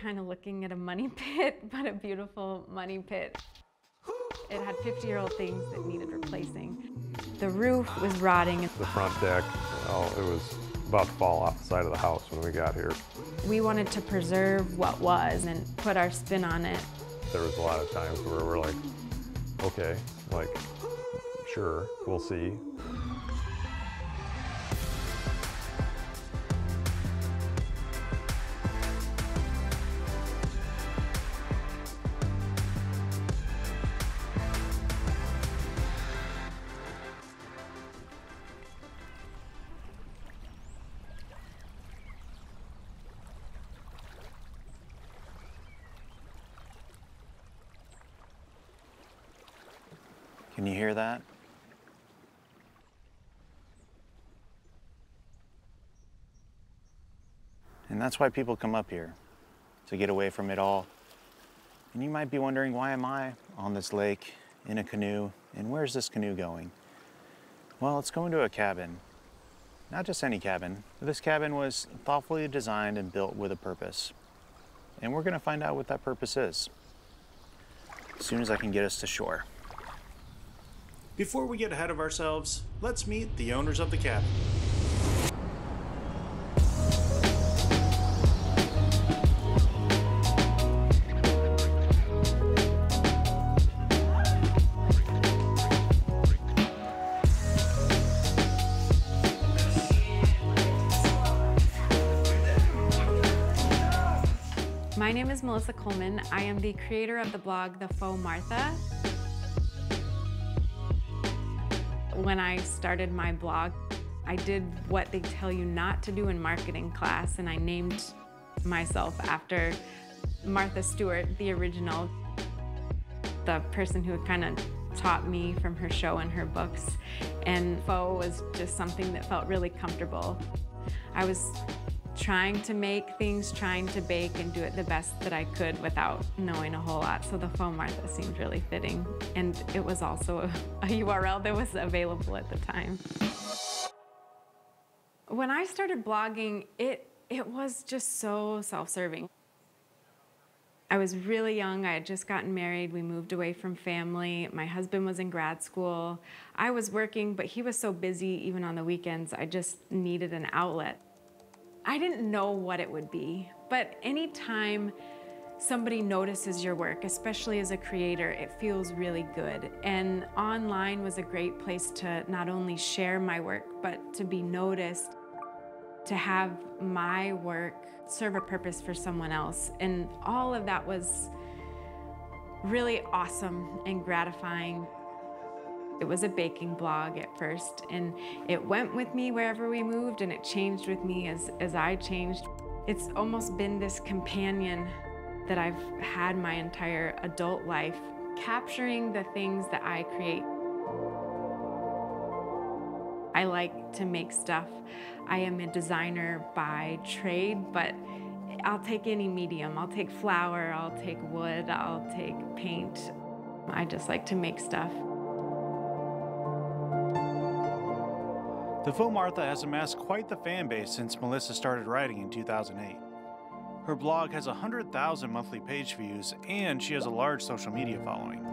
kind of looking at a money pit, but a beautiful money pit. It had 50-year-old things that needed replacing. The roof was rotting. The front deck, oh, it was about to fall off the side of the house when we got here. We wanted to preserve what was and put our spin on it. There was a lot of times where we're like, okay, like, sure, we'll see. Can you hear that? And that's why people come up here, to get away from it all. And you might be wondering, why am I on this lake in a canoe, and where's this canoe going? Well, it's going to a cabin. Not just any cabin. This cabin was thoughtfully designed and built with a purpose. And we're gonna find out what that purpose is as soon as I can get us to shore. Before we get ahead of ourselves, let's meet the owners of the cabin. My name is Melissa Coleman. I am the creator of the blog, The Faux Martha. When I started my blog, I did what they tell you not to do in marketing class, and I named myself after Martha Stewart, the original, the person who kind of taught me from her show and her books. And faux was just something that felt really comfortable. I was trying to make things, trying to bake, and do it the best that I could without knowing a whole lot. So the Faux Martha seemed really fitting. And it was also a URL that was available at the time. When I started blogging, it was just so self-serving. I was really young. I had just gotten married. We moved away from family. My husband was in grad school. I was working, but he was so busy, even on the weekends, I just needed an outlet. I didn't know what it would be, but anytime somebody notices your work, especially as a creator, it feels really good. And online was a great place to not only share my work, but to be noticed, to have my work serve a purpose for someone else. And all of that was really awesome and gratifying. It was a baking blog at first, and it went with me wherever we moved, and it changed with me as I changed. It's almost been this companion that I've had my entire adult life, capturing the things that I create. I like to make stuff. I am a designer by trade, but I'll take any medium. I'll take flour, I'll take wood, I'll take paint. I just like to make stuff. The Faux Martha has amassed quite the fan base since Melissa started writing in 2008. Her blog has 100,000 monthly page views, and she has a large social media following.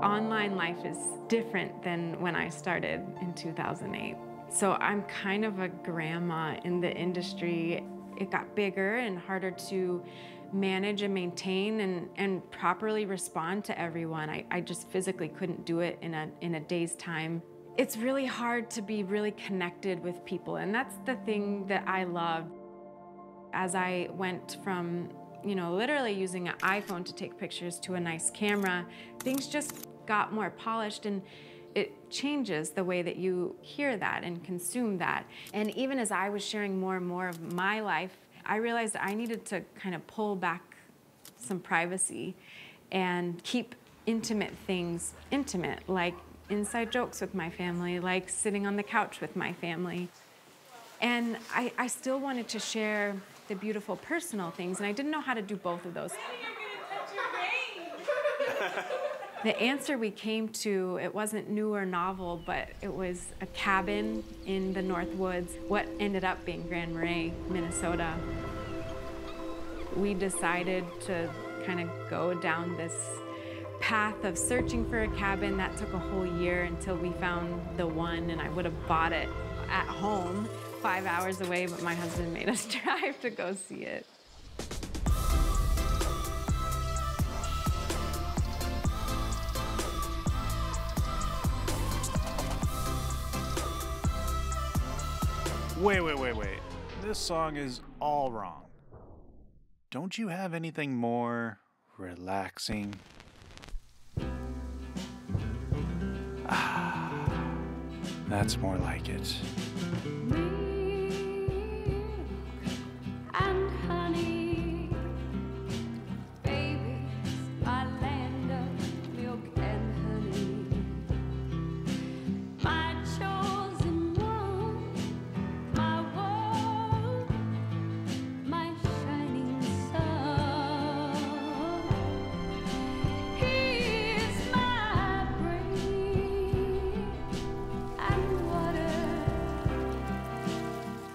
Online life is different than when I started in 2008. So I'm kind of a grandma in the industry. It got bigger and harder to manage and maintain and properly respond to everyone. I just physically couldn't do it in a day's time. It's really hard to be really connected with people, and that's the thing that I love. As I went from, you know, literally using an iPhone to take pictures to a nice camera, things just got more polished, and it changes the way that you hear that and consume that. And even as I was sharing more and more of my life, I realized I needed to kind of pull back some privacy and keep intimate things intimate, like inside jokes with my family, like sitting on the couch with my family. And I still wanted to share the beautiful personal things, and I didn't know how to do both of those. The answer we came to, it wasn't new or novel, but it was a cabin in the North Woods, what ended up being Grand Marais, Minnesota. we decided to kind of go down this path of searching for a cabin. That took a whole year until we found the one, and I would have bought it at home 5 hours away, but my husband made us drive to go see it. Wait, wait, wait, wait. This song is all wrong. Don't you have anything more relaxing? Ah, that's more like it.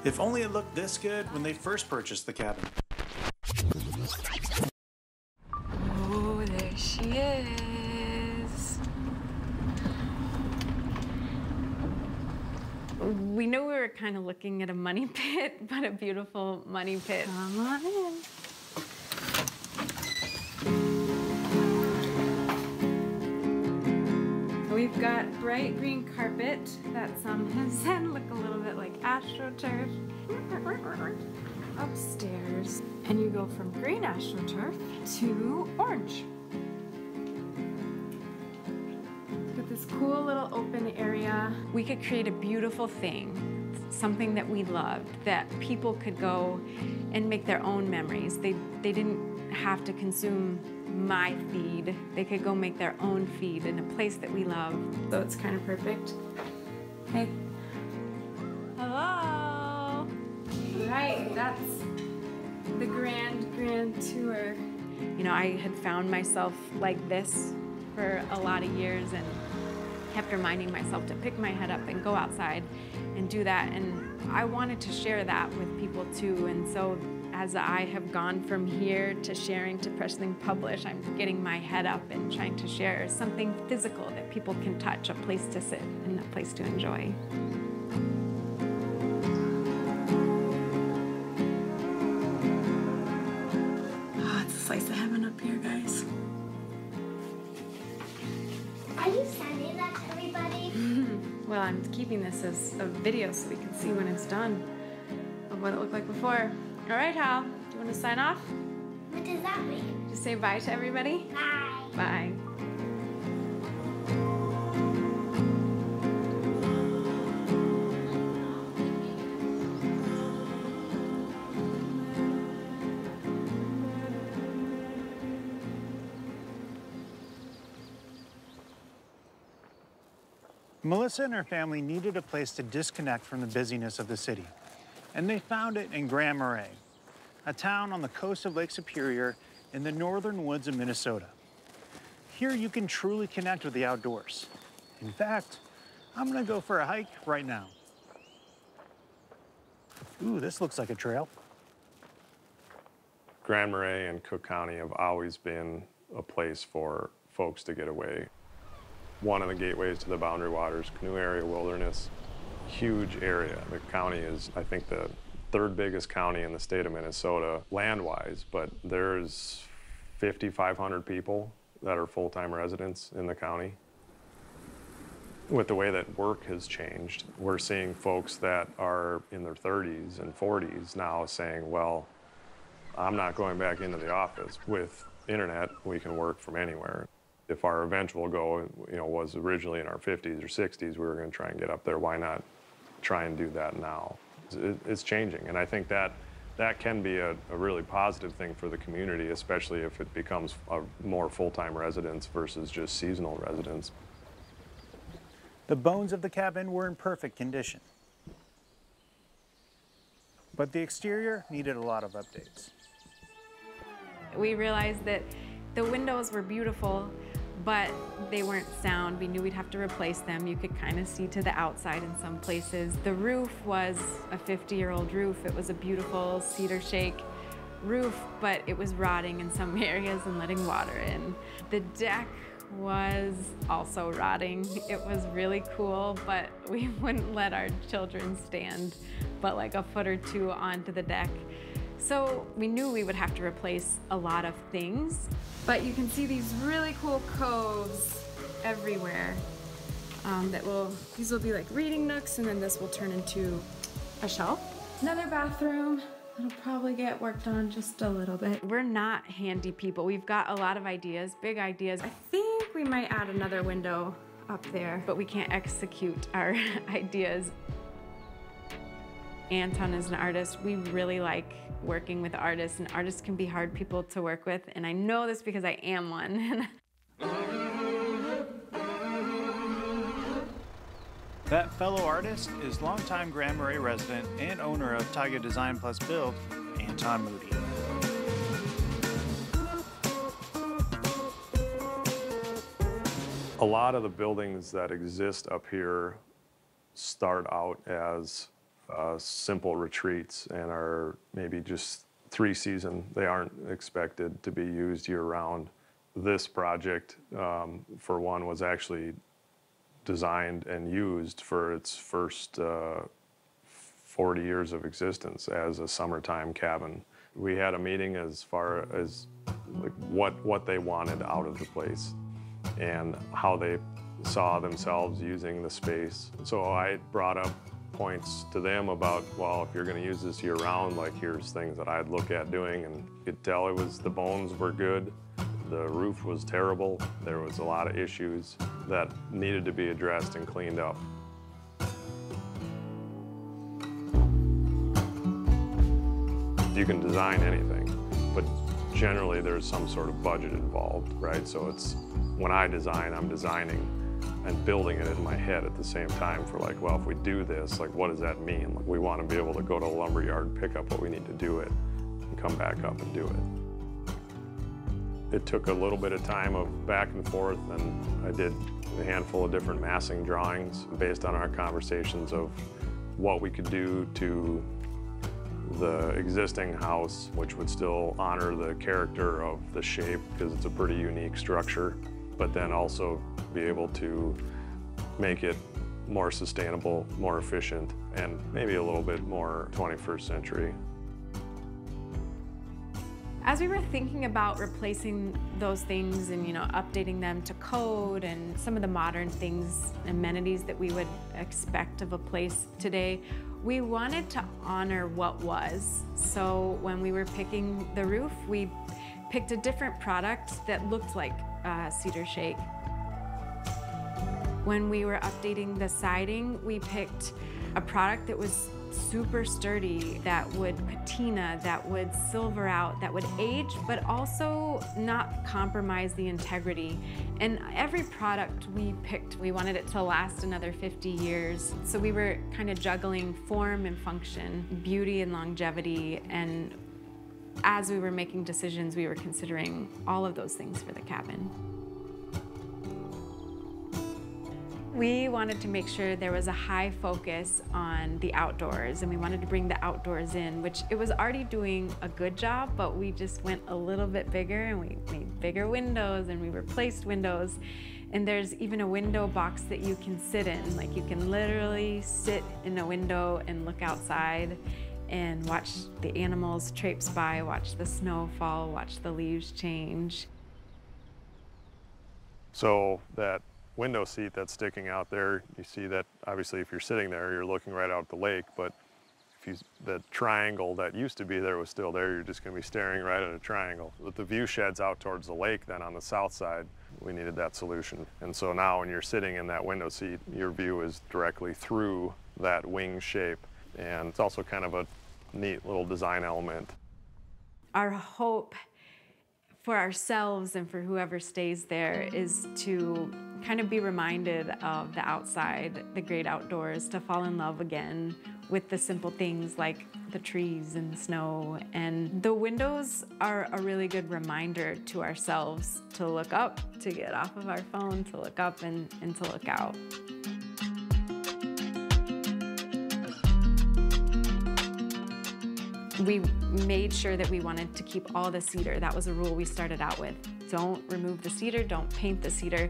If only it looked this good when they first purchased the cabin. Oh, there she is. We knew we were kind of looking at a money pit, but a beautiful money pit. Come on in. We've got bright green carpet that some have said look a little bit like astroturf. Upstairs, and you go from green astroturf to orange. With this cool little open area, we could create a beautiful thing, something that we loved, that people could go and make their own memories. They didn't have to consume my feed. They could go make their own feed in a place that we love. So it's kind of perfect. Hey. Hello. Right, that's the grand tour. You know, I had found myself like this for a lot of years and kept reminding myself to pick my head up and go outside and do that. And I wanted to share that with people too. And so as I have gone from here to sharing to pressing publish, I'm getting my head up and trying to share something physical that people can touch, a place to sit and a place to enjoy. Oh, it's a slice of heaven up here, guys. Are you sending that to everybody? Well, I'm keeping this as a video so we can see when it's done of what it looked like before. All right, Hal, do you want to sign off? What does that mean? Just say bye to everybody. Bye. Bye. Melissa and her family needed a place to disconnect from the busyness of the city. And they found it in Grand Marais, a town on the coast of Lake Superior in the northern woods of Minnesota. Here you can truly connect with the outdoors. In fact, I'm gonna go for a hike right now. Ooh, this looks like a trail. Grand Marais and Cook County have always been a place for folks to get away. One of the gateways to the Boundary Waters Canoe Area Wilderness. Huge area. The county is, I think, the third biggest county in the state of Minnesota land-wise, but there's 5,500 people that are full-time residents in the county. With the way that work has changed, we're seeing folks that are in their 30s and 40s now saying, well, I'm not going back into the office. With internet, we can work from anywhere. If our eventual goal, you know, was originally in our 50s or 60s, we were going to try and get up there. Why not try and do that now? It's changing, and I think that can be a really positive thing for the community, especially if it becomes a more full-time residence versus just seasonal residence. The bones of the cabin were in perfect condition, but the exterior needed a lot of updates. We realized that the windows were beautiful, but they weren't sound. We knew we'd have to replace them. You could kind of see to the outside in some places. The roof was a 50-year-old roof. It was a beautiful cedar shake, roof, but it was rotting in some areas and letting water in. The deck was also rotting. It was really cool, but we wouldn't let our children stand but like a foot or two onto the deck. So we knew we would have to replace a lot of things. But you can see these really cool coves everywhere. These will be like reading nooks, and then this will turn into a shelf. Another bathroom. It'll probably get worked on just a little bit. We're not handy people. We've got a lot of ideas, big ideas. I think we might add another window up there, but we can't execute our ideas. Anton is an artist. We really like working with artists, and artists can be hard people to work with, and I know this because I am one. That fellow artist is longtime Grand Marais resident and owner of Taiga Design Plus Build, Anton Moody. A lot of the buildings that exist up here start out as simple retreats and are maybe just three season. They aren't expected to be used year round. This project, for one, was actually designed and used for its first 40 years of existence as a summertime cabin. We had a meeting as far as like what they wanted out of the place and how they saw themselves using the space. So I brought up points to them about, well, if you're going to use this year round, like here's things that I'd look at doing, and you could tell it was the bones were good. The roof was terrible. There was a lot of issues that needed to be addressed and cleaned up. You can design anything, but generally there's some sort of budget involved, right? So it's, when I design, I'm designing and building it in my head at the same time for like, well, if we do this, like, what does that mean? Like, we want to be able to go to a lumberyard, pick up what we need to do it, and come back up and do it. It took a little bit of time of back and forth, and I did a handful of different massing drawings based on our conversations of what we could do to the existing house, which would still honor the character of the shape because it's a pretty unique structure, but then also be able to make it more sustainable, more efficient, and maybe a little bit more 21st century. As we were thinking about replacing those things and, you know, updating them to code and some of the modern things, amenities that we would expect of a place today, we wanted to honor what was. So when we were picking the roof, we picked a different product that looked like cedar shake. When we were updating the siding, we picked a product that was super sturdy, that would patina, that would silver out, that would age, but also not compromise the integrity. And every product we picked, we wanted it to last another 50 years. So we were kind of juggling form and function, beauty and longevity. And as we were making decisions, we were considering all of those things for the cabin. We wanted to make sure there was a high focus on the outdoors, and we wanted to bring the outdoors in, which it was already doing a good job, but we just went a little bit bigger, and we made bigger windows, and we replaced windows. And there's even a window box that you can sit in. Like, you can literally sit in a window and look outside and watch the animals traipse by, watch the snow fall, watch the leaves change. So that window seat that's sticking out there, you see that obviously if you're sitting there, you're looking right out at the lake, but if you, the triangle that used to be there was still there, you're just gonna be staring right at a triangle. With the view sheds out towards the lake then on the south side, we needed that solution. And so now when you're sitting in that window seat, your view is directly through that wing shape. And it's also kind of a neat little design element. Our hope for ourselves and for whoever stays there is to kind of be reminded of the outside, the great outdoors, to fall in love again with the simple things like the trees and the snow. And the windows are a really good reminder to ourselves to look up, to get off of our phone, to look up and to look out. We made sure that we wanted to keep all the cedar. That was a rule we started out with. Don't remove the cedar, don't paint the cedar.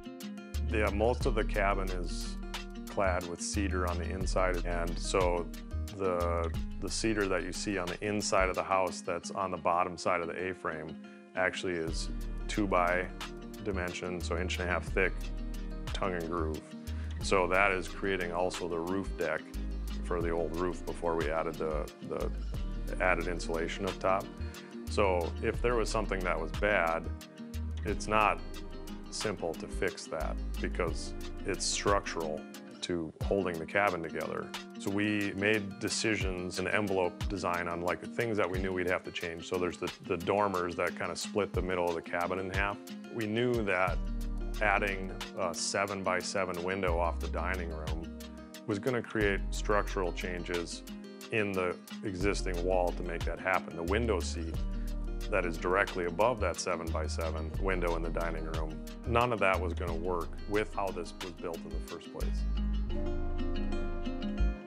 Yeah, most of the cabin is clad with cedar on the inside, and so the cedar that you see on the inside of the house that's on the bottom side of the A-frame actually is 2 by dimension, so 1.5 inch thick, tongue and groove. So that is creating also the roof deck for the old roof before we added the added insulation up top. So if there was something that was bad, it's not simple to fix that because it's structural to holding the cabin together. So we made decisions and envelope design on like things that we knew we'd have to change. So there's the dormers that kind of split the middle of the cabin in half. We knew that adding a 7 by 7 window off the dining room was going to create structural changes in the existing wall to make that happen. The window seat that is directly above that 7 by 7 window in the dining room, none of that was going to work with how this was built in the first place.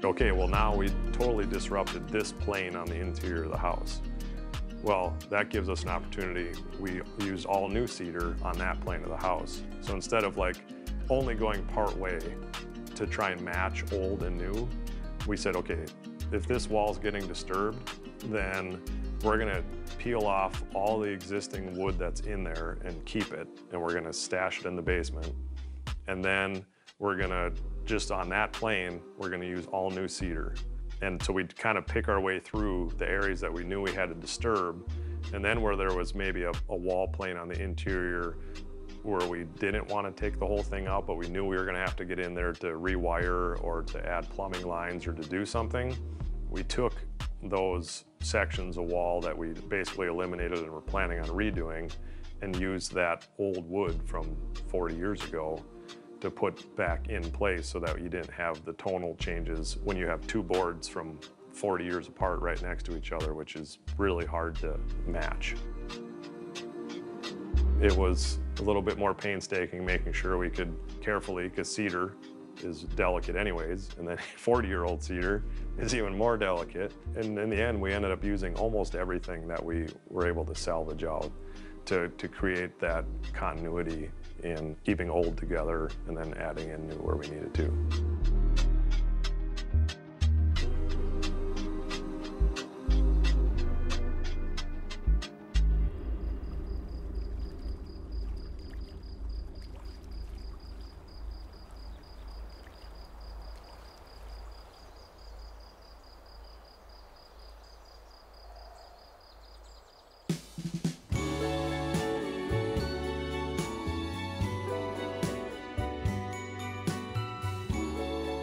Okay, well now we totally disrupted this plane on the interior of the house. Well, that gives us an opportunity. We use all new cedar on that plane of the house. So instead of like only going part way to try and match old and new, we said, okay, if this wall's getting disturbed, then we're gonna peel off all the existing wood that's in there and keep it, and we're gonna stash it in the basement. And then we're gonna, just on that plane, we're gonna use all new cedar. And so we'd kind of pick our way through the areas that we knew we had to disturb. And then where there was maybe a wall plane on the interior where we didn't want to take the whole thing out, but we knew we were going to have to get in there to rewire or to add plumbing lines or to do something, we took those sections of wall that we basically eliminated and were planning on redoing and used that old wood from 40 years ago to put back in place so that you didn't have the tonal changes when you have two boards from 40 years apart right next to each other, which is really hard to match. It was a little bit more painstaking, making sure we could carefully, because cedar is delicate anyways, and then 40-year-old cedar is even more delicate. And in the end, we ended up using almost everything that we were able to salvage out to create that continuity in keeping old together and then adding in new where we needed to.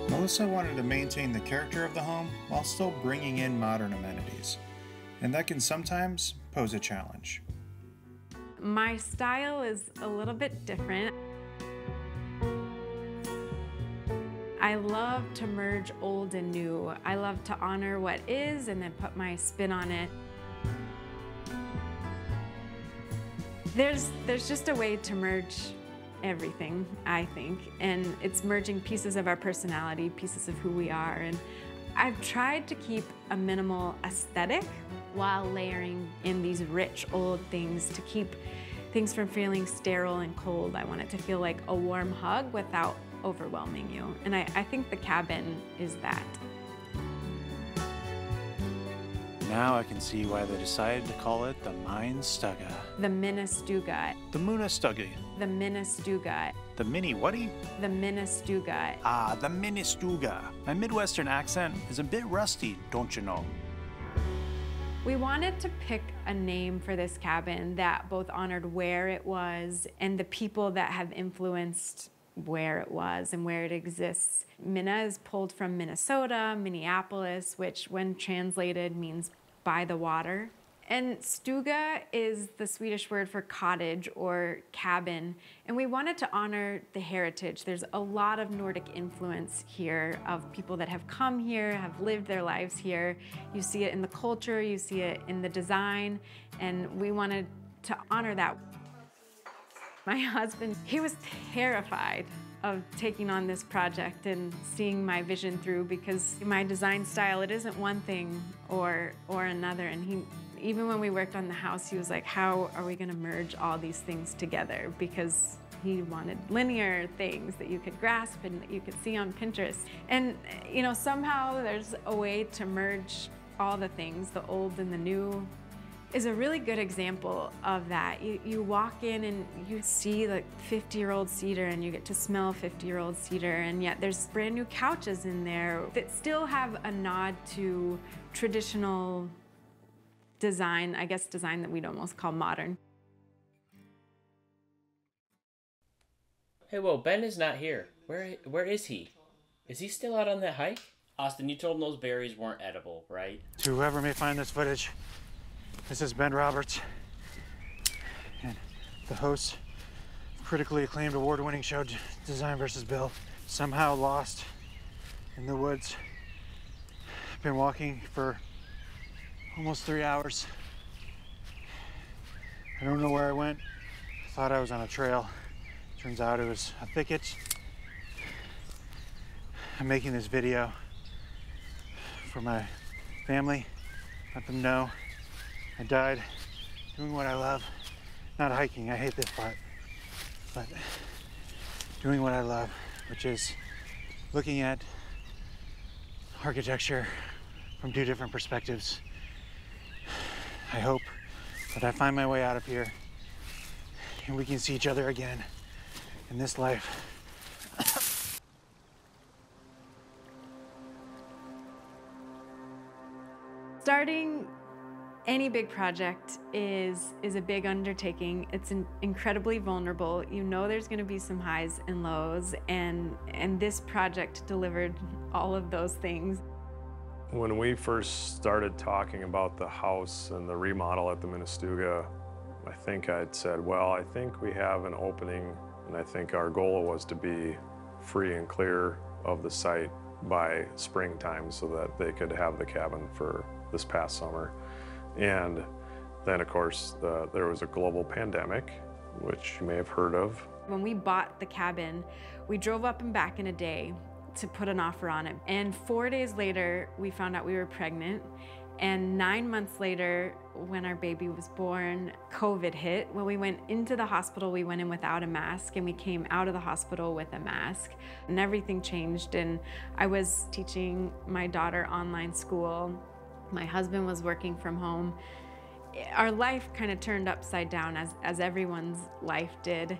Melissa wanted to maintain the character of the home while still bringing in modern amenities, and that can sometimes pose a challenge. My style is a little bit different. I love to merge old and new. I love to honor what is and then put my spin on it. There's just a way to merge everything, I think, and it's merging pieces of our personality, pieces of who we are, and I've tried to keep a minimal aesthetic while layering in these rich old things to keep things from feeling sterile and cold. I want it to feel like a warm hug without overwhelming you, and I think the cabin is that. Now I can see why they decided to call it the Minne Stuga. The Minne Stuga. The Minne Stuga. The Minne Stuga. The Mini Whatty? The Minne Stuga. Ah, the Minne Stuga. My Midwestern accent is a bit rusty, don't you know? We wanted to pick a name for this cabin that both honored where it was and the people that have influenced where it was and where it exists. Minne is pulled from Minnesota, Minneapolis, which when translated means by the water. And stuga is the Swedish word for cottage or cabin. And we wanted to honor the heritage. There's a lot of Nordic influence here of people that have come here, have lived their lives here. You see it in the culture, you see it in the design, and we wanted to honor that. My husband, he was terrified of taking on this project and seeing my vision through, because my design style, it isn't one thing or another. And he, even when we worked on the house, he was like, how are we gonna merge all these things together? Because he wanted linear things that you could grasp and that you could see on Pinterest. And you know, somehow there's a way to merge all the things, the old and the new, is a really good example of that. You walk in and you see like 50-year-old cedar, and you get to smell 50-year-old cedar, and yet there's brand new couches in there that still have a nod to traditional design, I guess design that we'd almost call modern. Hey, well, Ben is not here. Where is he? Is he still out on that hike? Austin, you told him those berries weren't edible, right? To whoever may find this footage, this is Ben Roberts, and the host of critically acclaimed award-winning show Design vs. Build, somehow lost in the woods. Been walking for almost 3 hours. I don't know where I went. I thought I was on a trail. Turns out it was a thicket. I'm making this video for my family, let them know I died doing what I love. Not hiking, I hate this part, but doing what I love, which is looking at architecture from two different perspectives. I hope that I find my way out of here and we can see each other again in this life. Starting any big project is a big undertaking. It's incredibly vulnerable. You know there's gonna be some highs and lows, and this project delivered all of those things. When we first started talking about the house and the remodel at the Minne Stuga, I think I'd said, well, I think we have an opening, and I think our goal was to be free and clear of the site by springtime so that they could have the cabin for this past summer. And then, of course, there was a global pandemic, which you may have heard of. When we bought the cabin, we drove up and back in a day to put an offer on it. And 4 days later, we found out we were pregnant. And 9 months later, when our baby was born, COVID hit. When we went into the hospital, we went in without a mask, and we came out of the hospital with a mask. And everything changed. And I was teaching my daughter online school. My husband was working from home. Our life kind of turned upside down, as everyone's life did.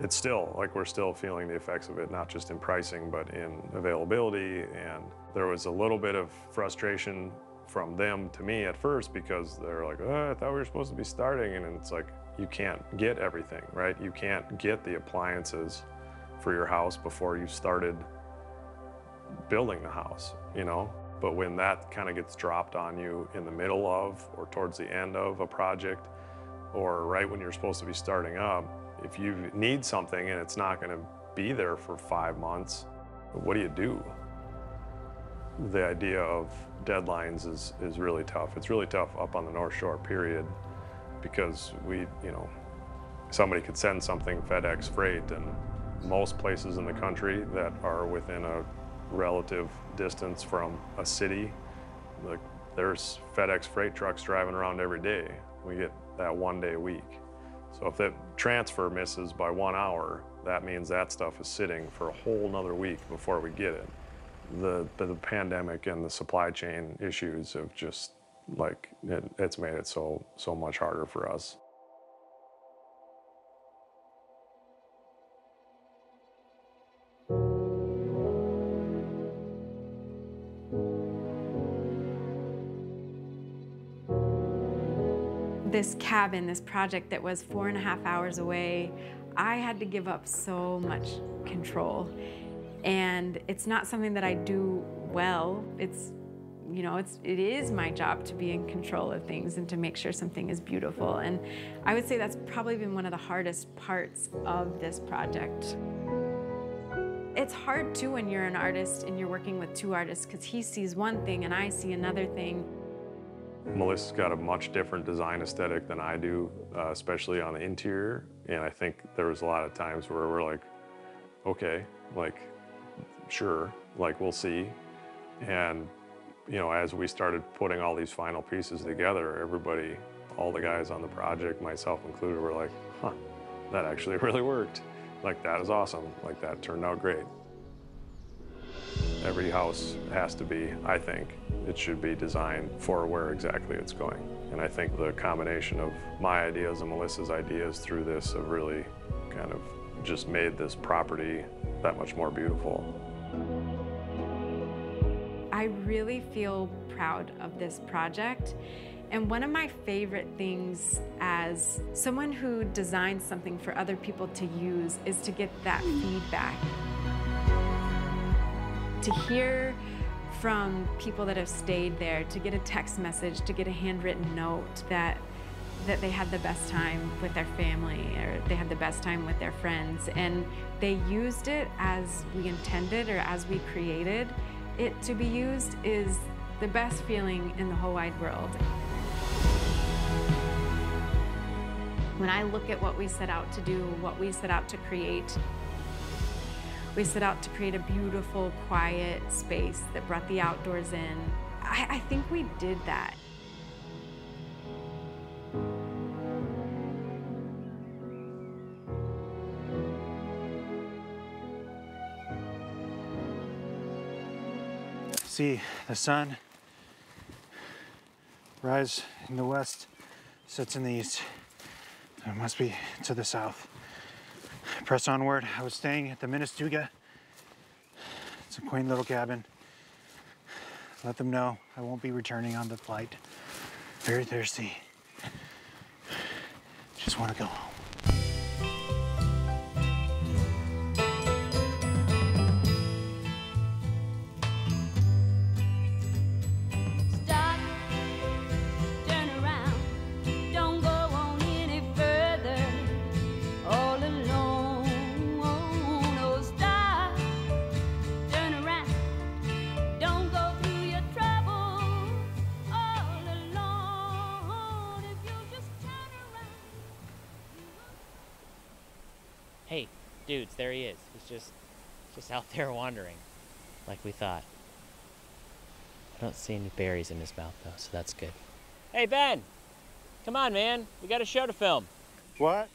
It's still, like, we're still feeling the effects of it, not just in pricing, but in availability. And there was a little bit of frustration from them to me at first, because they're like, oh, I thought we were supposed to be starting. And it's like, you can't get everything, right? You can't get the appliances for your house before you started building the house, you know? But when that kind of gets dropped on you in the middle of, or towards the end of a project, or right when you're supposed to be starting up, if you need something and it's not gonna be there for 5 months, what do you do? The idea of deadlines is really tough. It's really tough up on the North Shore, period, because we, you know, somebody could send something FedEx freight, and most places in the country that are within a relative distance from a city, like, there's FedEx freight trucks driving around every day. We get that 1 day a week. So if that transfer misses by 1 hour, that means that stuff is sitting for a whole nother week before we get it. The pandemic and the supply chain issues have just, like, it's made it so much harder for us. This cabin, this project that was 4.5 hours away, I had to give up so much control. And it's not something that I do well. It's, you know, it is my job to be in control of things and to make sure something is beautiful. And I would say that's probably been one of the hardest parts of this project. It's hard too when you're an artist and you're working with two artists, because he sees one thing and I see another thing. Melissa's got a much different design aesthetic than I do, especially on the interior. And I think there was a lot of times where we're like, okay, like, sure, like, we'll see. And, you know, as we started putting all these final pieces together, everybody, all the guys on the project, myself included, were like, huh, that actually really worked. Like, that is awesome. Like, that turned out great. Every house has to be, I think, it should be designed for where exactly it's going. And I think the combination of my ideas and Melissa's ideas through this have really kind of just made this property that much more beautiful. I really feel proud of this project. And one of my favorite things as someone who designs something for other people to use is to get that feedback. To hear from people that have stayed there, to get a text message, to get a handwritten note that they had the best time with their family, or they had the best time with their friends, and they used it as we intended or as we created it to be used, is the best feeling in the whole wide world. When I look at what we set out to do, what we set out to create, we set out to create a beautiful, quiet space that brought the outdoors in. I think we did that. See the sun rise in the west, sets in the east. So it must be to the south. Press onward. I was staying at the Minne Stuga. It's a quaint little cabin. Let them know I won't be returning on the flight. Very thirsty. Just want to go home. Stop. Turn around. Don't go on any further. All alone. Hey, dudes, there he is. He's just out there wandering, like we thought. I don't see any berries in his mouth, though, so that's good. Hey, Ben, come on, man. We got a show to film. What?